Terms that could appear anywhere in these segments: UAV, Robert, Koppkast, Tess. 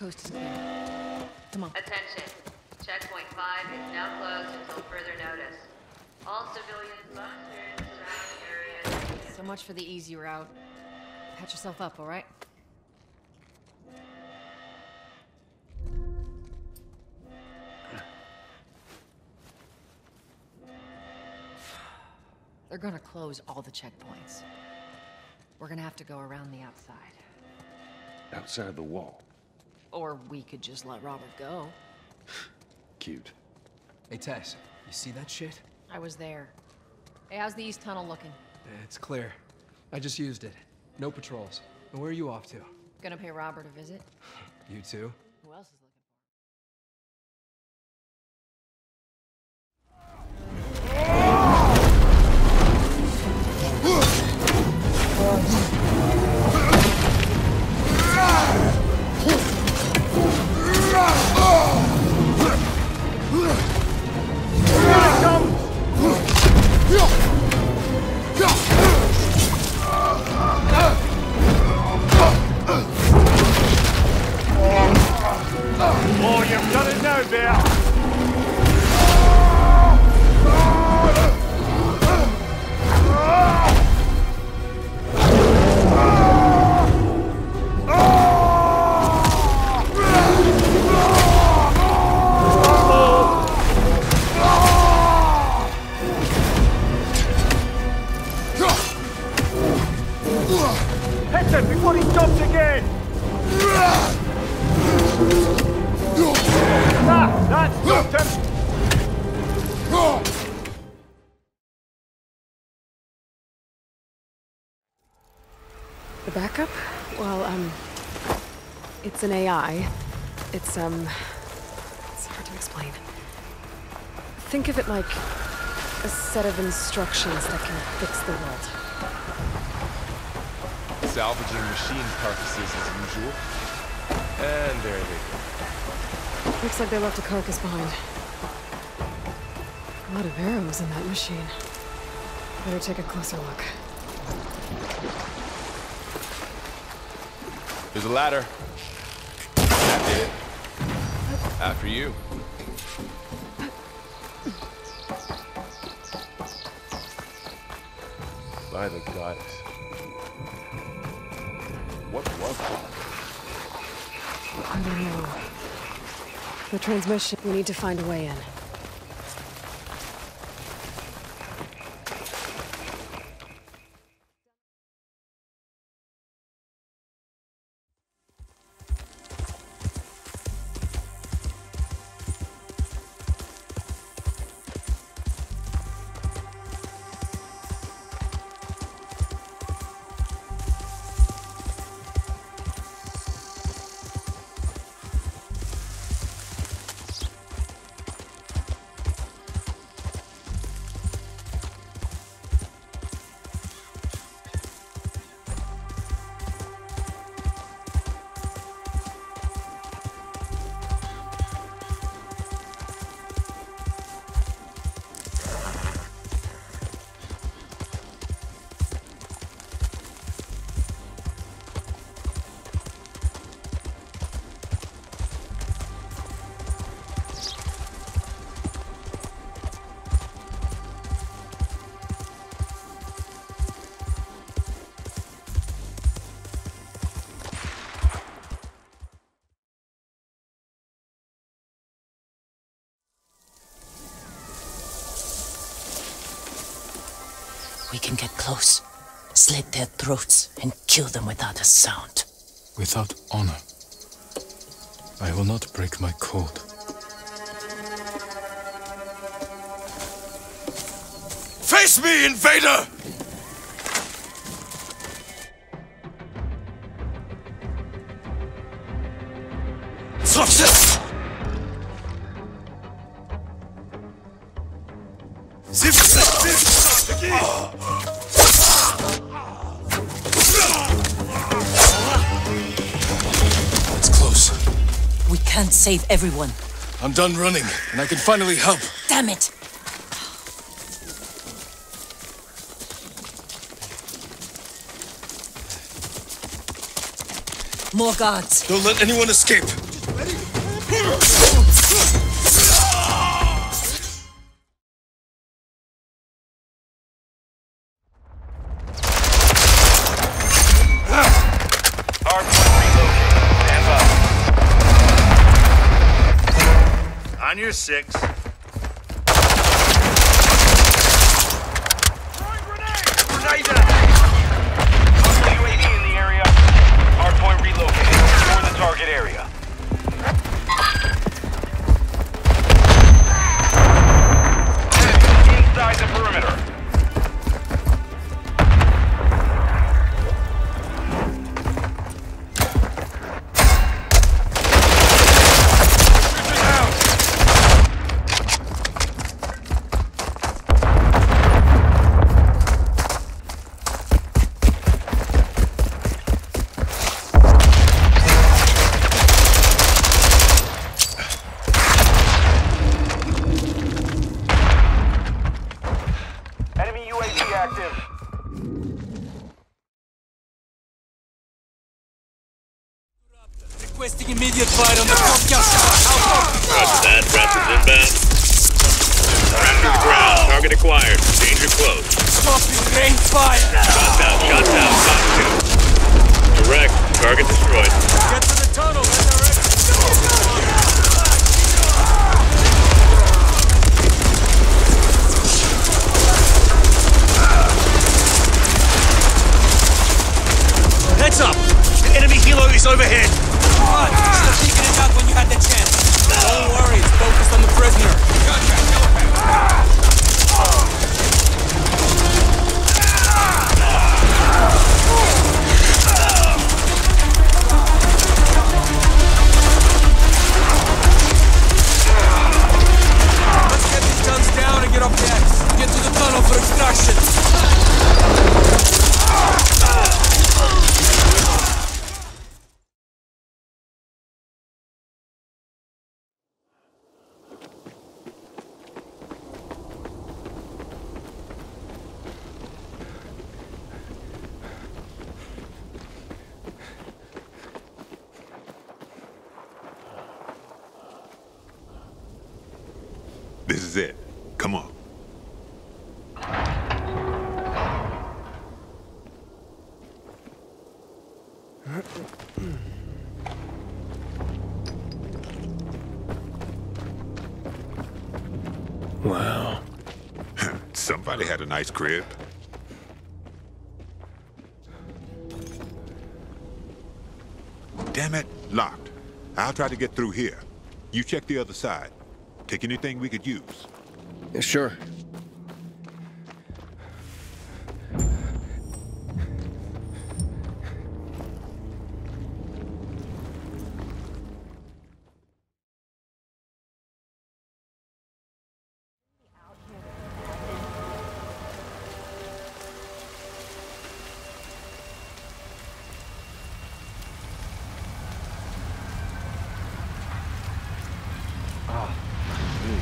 coast is clear. Come on. Attention. Checkpoint 5 is now closed until further notice. All civilians must clear the surrounding area. So much for the easy route. Patch yourself up, all right? They're gonna close all the checkpoints. We're gonna have to go around the outside. Outside the wall? Or we could just let Robert go. Cute. Hey, Tess, you see that shit? I was there. Hey, how's the east tunnel looking? It's clear. I just used it. No patrols. And where are you off to? Gonna pay Robert a visit. You too? Who else is looking? Oh, you've done it now, Bear! The backup? Well, it's an AI. It's hard to explain. Think of it like a set of instructions that can fix the world. Salvaging machine carcasses as usual. And there they go. Looks like they left a carcass behind. A lot of arrows in that machine. Better take a closer look. There's a ladder. That did it. After you. By the goddess. What was that? I don't know. The transmission, we need to find a way in. We can get close, slit their throats, and kill them without a sound. Without honor. I will not break my code. Face me, invader! Stop this! It's close. We can't save everyone. I'm done running, and I can finally help. Damn it! More guards. Don't let anyone escape. On your six. Throwing grenade! Grenade down! UAV in the area. Hardpoint relocated. Secure the target area. Enemy inside the perimeter. Requesting immediate fire on the Koppkast. Roger that, Raptors inbound. Raptors ground, target acquired, danger close. Stopping rain fire! Shots out, got two. Direct, target destroyed. Get to the tunnel, and direct. Heads up! The enemy helo is overhead! Stop thinking it out when you had the chance. Don't worry, it's focused on the prisoner. Gotcha. Let's get these guns down and get off the axe. Get to the tunnel for extraction. This is it. Come on. Wow. Somebody had a nice crib. Damn it, locked. I'll try to get through here. You check the other side. Take anything we could use. Yeah, sure.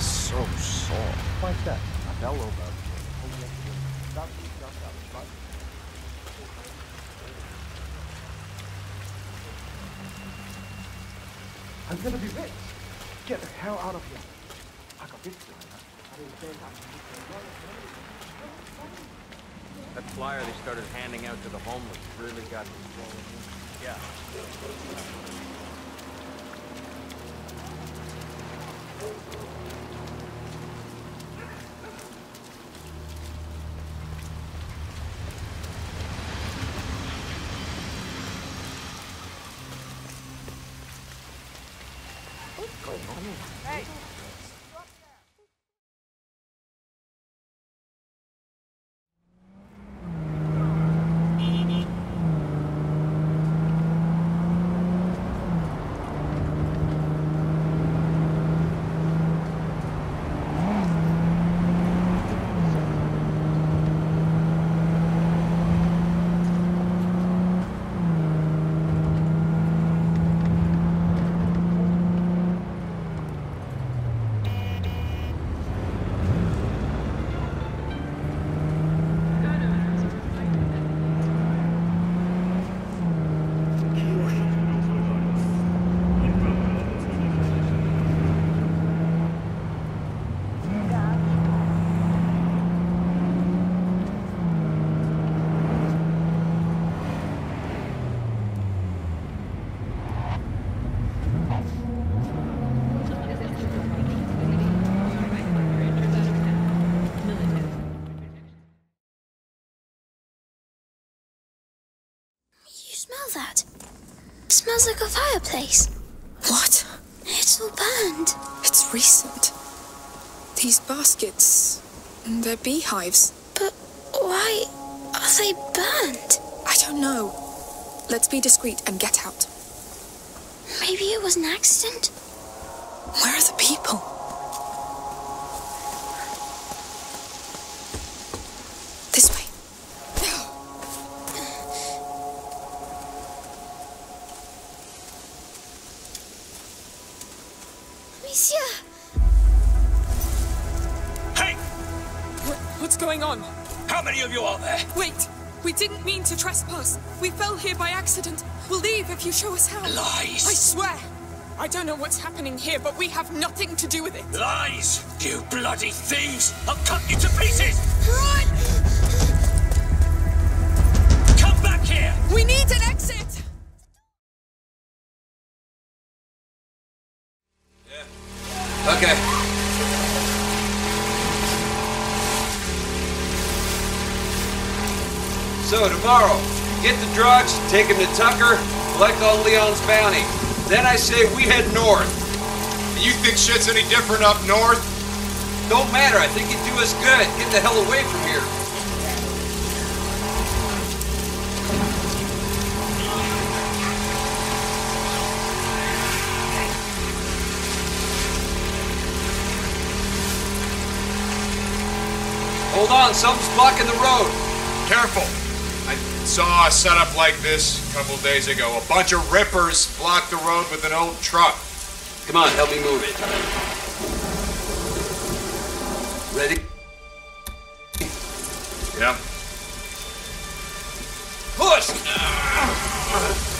So soft. Like that. I fell over. I'm gonna be rich. Get the hell out of here. I got this one. That flyer they started handing out to the homeless really got me. Yeah. Hey! smell that? It smells like a fireplace. What? It's all burned. It's recent. These baskets and their beehives. But why are they burned? I don't know. Let's be discreet and get out. Maybe it was an accident? Where are the people? This way. Monsieur! Hey! What's going on? How many of you are there? Wait! We didn't mean to trespass. We fell here by accident. We'll leave if you show us how. Lies! I swear! I don't know what's happening here, but we have nothing to do with it. Lies! You bloody thieves! I'll cut you to pieces! Run! Come back here! We need an exit! Yeah. Okay. So tomorrow, get the drugs, take him to Tucker, collect all Leon's bounty. Then I say we head north. And you think shit's any different up north? Don't matter, I think it'd do us good. Get the hell away from here. Hold on, something's blocking the road. Careful. I saw a setup like this a couple days ago. A bunch of rippers blocked the road with an old truck. Come on, help me move it. Ready? Yep. Push!